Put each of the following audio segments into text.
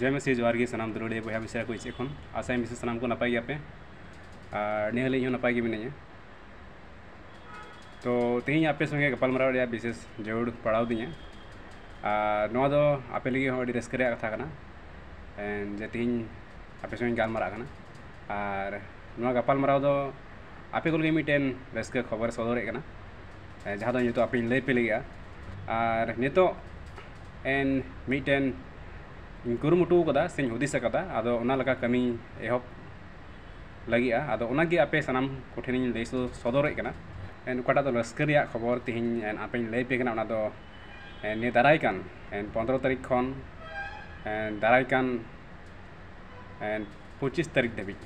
ᱡᱚᱭᱢᱟᱥᱤ ᱡᱚᱦᱟᱨ ᱜᱮ ᱥᱟᱱᱟᱢ ᱫᱩᱞᱟᱹᱲᱤᱭᱟᱹ ᱵᱚᱭᱦᱟ ᱢᱤᱥᱨᱟ ᱠᱚ ᱮᱠᱷᱚᱱ ᱟᱥᱟᱭ ᱢᱤᱥᱨᱟ ᱥᱟᱱᱟᱢ ᱠᱚ ᱱᱟᱯᱟᱭ ᱜᱮᱭᱟ ᱯᱮ ᱟᱨ ᱱᱤᱭᱟᱹ ᱦᱤᱞᱳᱜ ᱦᱚᱸ ᱱᱟᱯᱟᱭ ᱜᱮ ᱢᱤᱱᱟᱹᱧᱟ। तो तेज आपे संगे गपालमाराव ᱨᱮᱭᱟᱜ विशेष जरूर पड़ाव दिया और नोआ दो आपे लगे हूँ रस्क कथा एंड जे तेज आपे संगे गलमारा और नोआ गपालमाराव दो आपे को लगे मिट्टन रस्क खबर सदर जहाँ दो नितो आपे लैपे लगे और नितो एंड मिट्टन कुरुमुटु कदा से हुदिस कदा आदो ओना लगा कमी एहब लगे आदो ओना गे आपे सानाम कोठेन लैस सदर एंड उकाटा तो रस्क खबर तेहन एंड आपे लैपे ने दारायकान एंड 15 तारीख खन एंड दारायकान एंड 25 तारीख धाबिज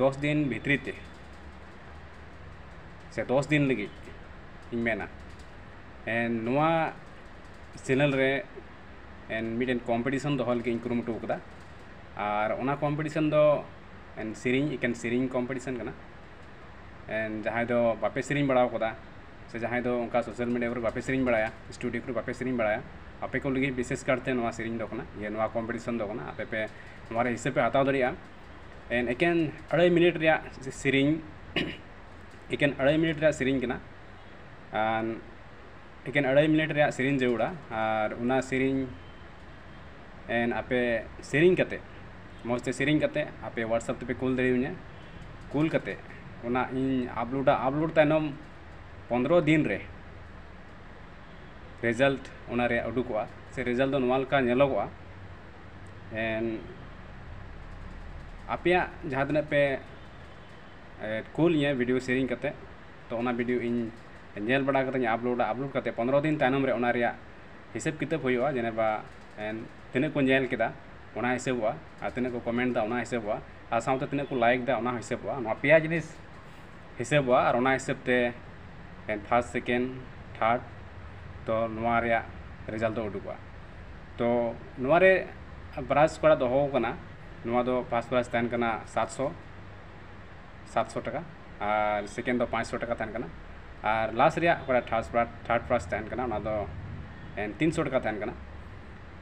10 दिन भितरी ते से 10 दिन लगे इन मेना एंड नोआ चैनल रे एंड मिटन कॉम्पिटिशन दो हल के कुरुमुटु कदा और ओना कॉम्पिटिशन दो एंड सेरिंग इकन सेरिंग कॉम्पिटिशन कना एंड जहां दो बापे सेरिंग बड़ा कदा से जहां दो उनका सोशल मीडिया पर बापे सेरिंग बड़ाया स्टूडियो पर बापे सेरिंग बड़ाया आपे को लगे विशेष करते नोआ सेरिंग दो कना ये नोआ कॉम्पिटिशन दो कना आपे पे हमारे हिस्से पे हटाव दरिया एंड इकन 2.5 मिनट रिया सेरिंग इकन 2.5 मिनट रिया सेरिंग कना एंड इकन 2.5 मिनट रिया सेरिंग जरूड़ा और उना सेरिंग एंड आपे सेरिंग कते मौजते सेरिंग कते आपे व्हाट्सएप पे कॉल दरिया कॉल कते उना इन अपलोडा अपलोड तायनम 15 दिन रे रिजल्ट उना रे उडुकवा से रिजल्ट दो नोवाल का नेलोगवा एंड आपे जहाँ दिन पे कॉल ये वीडियो सेरिंग कते तो उना वीडियो इन नेल बड़ा कते अपलोडा अपलोड कते 15 दिन तायनम रे उना रे हिसाब किताब होइवा जेनेबा एंड तीन को नेल केदा उना हिसाब आ तीन को कमेंट दा उना हिसाब आ साथ तीन को लाइक दा उना हिसाब आ पे जिनिस हिसाब और उना हिसाब ते एंड 1st 2nd 3rd तो नोआ रे रिजल्ट उडुकवा तो नोआ रे प्राइस कोड़ा दो होकना नोआ दो फर्स्ट प्राइस तान कना 700 टका और सेकेंड दो 500 टका तान कना और लास्ट रे कोड़ा थर्ड प्राइस तान कना उना दो एंड 300 टका तान कना।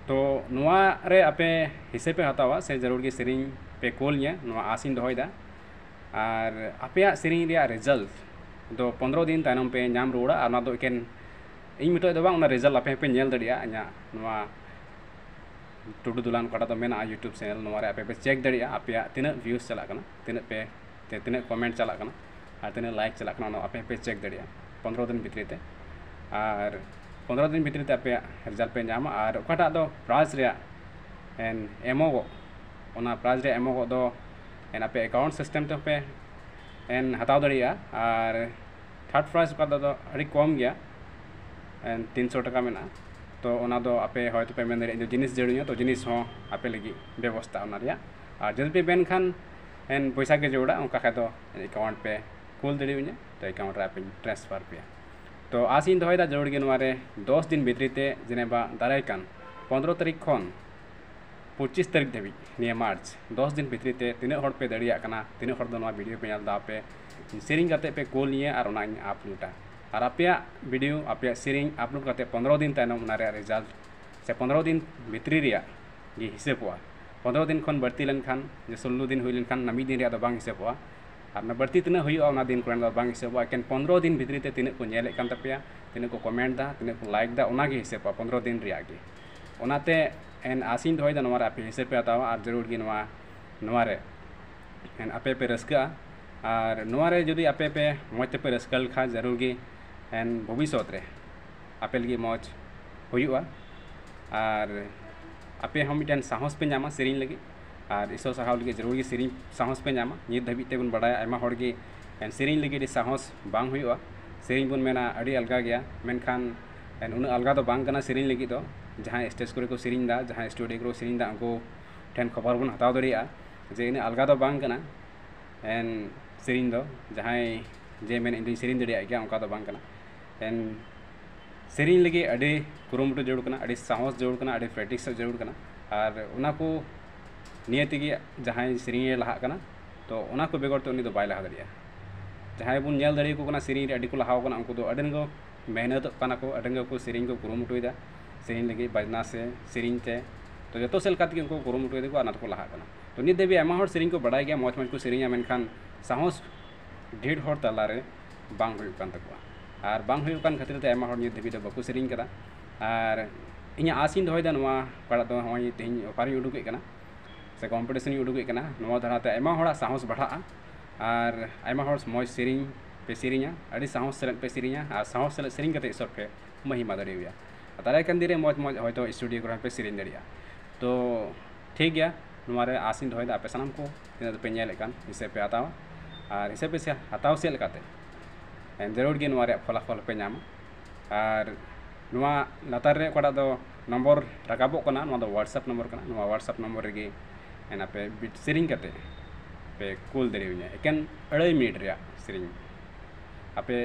तो नोआ रे आपे हिसाब पे हतावा से जरूर के सेरिंग पे कॉल ये नोआ आसिन दोहदा और आपे सेरिंग रे रिजल्ट दो 15 दिन तायनम पे नाम रोड़ा और ना दो इकन इन मिटो दो बा रिजल्ट आपे पे नेल दड़िया अन्या नोआ टुडू दुलान कोटा तो मेना YouTube चैनल नोआ रे आपे पे चेक दड़िया आपे तीन व्यूज चला कना तीन पे ते तीन कमेंट चला कना और तीन लाइक चला कना नोआ आपे पे चेक दड़िया 15 दिन भीतर ते और 15 दिन भीतर ते आपे रिजल्ट पे नाम और ओकाटा दो प्राइज रे एंड एमोगो ओना प्राइज रे एमोगो दो एंड आपे अकाउंट सिस्टम ते पे एंड हटाव दड़िया और थर्ड प्राइज ओकाटा दो अड़ी कम गया एंड 300 टका मेना तो ओना दो आपे होयतो पे मेन रे जिनिस जड़िया तो जिनिस हो आपे लगी व्यवस्था ओना रे और जदि पे बेन खान एंड पैसा के जोड़ा उनका खा दो अकाउंट पे कॉल दड़िया तो अकाउंट रे आपे ट्रांसफर पे। तो आसिन दोहदा जरूर के नोआ रे 10 दिन भीतरी ते जेनेबा दारायकान 15 तारीख खन 25 तारीख धाबिज निया मार्च 10 दिन भीतरी ते तीन हर पे दड़िया कना तीन हर दो नोआ वीडियो पे नाल दा पे शेयरिंग करते पे कॉल निये और ओना अपलोडा और आपे वीडियो आपे शेयरिंग अपलोड करते 15 दिन तायनम ओना रे रिजल्ट से 15 दिन भीतरी रे ये हिसाब हुआ 15 दिन खन बढ़ती लेन खान जे 16 दिन हुई लेन खान नमी दिन रे दो बांग हिसाब हुआ अपना बढ़ती तीन होना दिन को बांग हिसाब एन 15 दिन भीतरी ते तीन को नेल कान तपया तीन को कमेंट दा तीन को लाइक दा ओना गे हिसाब 15 दिन रे ओनाते एन आसिन दोहदा नोआ रे आपे हिसाब पे हतावा और जरूर गे नोआ रे एन आपे पे रस्का और नोआ रे जदि आपे पे मौज पे रस्का लखा जरूर गे एन भविष्यत रे आपे लगे मौज हुआ और आपे हम मिटन साहस पे नामा सेरिंग लगे और इसो साहब लगे जरूर गे सेरिंग साहस पे नामा नित धाबिज ते बन बड़ाया आयमा हड़ गे एन सेरिंग लगे साहस बांग हुआ सेरिंग बन मेना अड़ी अलगा गया मेनखान एन उन अलगा तो बांग कना सेरिंग लगे तो जहाँ स्टेज को सेरिंग दा जहाँ स्टूडियो को सेरिंग दा उनको ठेन खबर बन हताव दड़िया जे इन अलगा तो बांग कना एन सेरिंग दो जहाँ जे मेन इन सेरिंग दड़िया गया उनका तो बांग कना एन सेरिंग लगे अड़ी कुरुमुटु जरूर कना अड़ी साहस जरूर कना अड़ी प्रैक्टिस जरूर कना और उना को नियति की जहाँ सेरिंग लहा कना तो उना को बेगर तो उनी दो बाय लहा दड़िया जहाँ बन नेल दड़े को कना सेरिंग रे अड़ी को लहा कना उनको दो अड़ी को मेहनत कना को अड़ी को सेरिंग को कुरुमुटुदा सेरिंग लगे बजना से सेरिंग ते तो जो सेल करते उनको कुरुमुटु और को लहा तो नित धाबी एमा सेरिंग को बड़ा गया मौज मौज को सेरिंगा मेनखान साहस ढेर हर तलारे बांग हुई कान तकोवा और बांग हुई कान खातिर तो एमा हर नित धाबी बाको सेरिंग करा और इन आसिन दोहय दा नवा पड़ा दो हय तेहन ओपारी उडुके कना से कंपटीशन उडुके कना नवा धाराते एमा हर साहस बढ़ा और एमा हर मौज सेरिंग पे सेरिंगा अड़ी साहस सेलेद पे सेरिंगा और साहस सेलेद सेरिंग करते ईश्वर के महिमा दाड़ेया दारायकान दिन मौज मौज हयतो स्टूडियो कोरे पे सेरिंग दाड़ेया तो ठीक गया नुमारे आसिन दोहय दा पे सानाम को तिना पे नेल कान हिसाब पे हतावा और हिसाब पे से हताव से लेकाते जरूर गे नुमारे फलाफल पे नाम और नुआ लतार रे कोडा दो नंबर रकाबो कना नुआ दो WhatsApp नंबर कना नुआ WhatsApp नंबर रे गे एना पे बिट सेरिंग करते पे कॉल दरेउन्या एकेन 2.5 मिनट रे सेरिंग आपे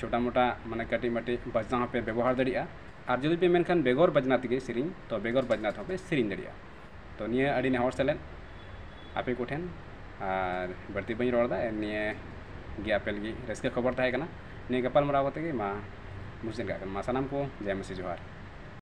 छोटा मोटा माने काटी माटी बजना पे व्यवहार दरेया और जदि पे मेनखान बेगर बजना तगे सेरिंग तो बेगर बजना तो पे सेरिंग दरेया तो निये अड़ी नेहर सेलेन आपे कोठेन और बढ़ती बई रोड़ा निये गे आपेल गी रेस्के खबर ताहे कना निये गपाल मराव कते गे मा मुझे मा सानाम को जयमाशी जोहार।